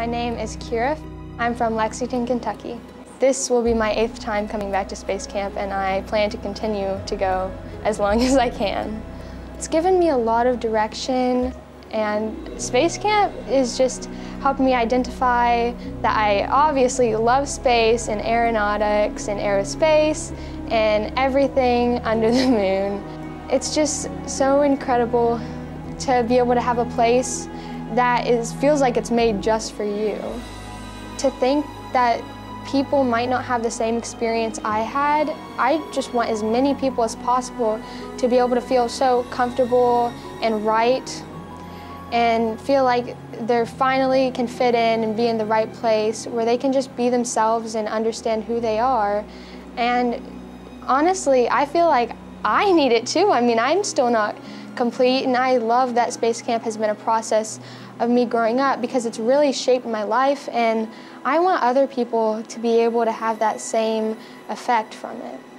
My name is Kira. I'm from Lexington, Kentucky. This will be my 8th time coming back to Space Camp, and I plan to continue to go as long as I can. It's given me a lot of direction, and Space Camp is just helping me identify that I obviously love space and aeronautics and aerospace and everything under the moon. It's just so incredible to be able to have a place that feels like it's made just for you. To think that people might not have the same experience I had, I just want as many people as possible to be able to feel so comfortable and right and feel like they finally can fit in and be in the right place where they can just be themselves and understand who they are. And honestly, I feel like I need it too. I mean, I'm still not complete, and I love that Space Camp has been a process of me growing up because it's really shaped my life, and I want other people to be able to have that same effect from it.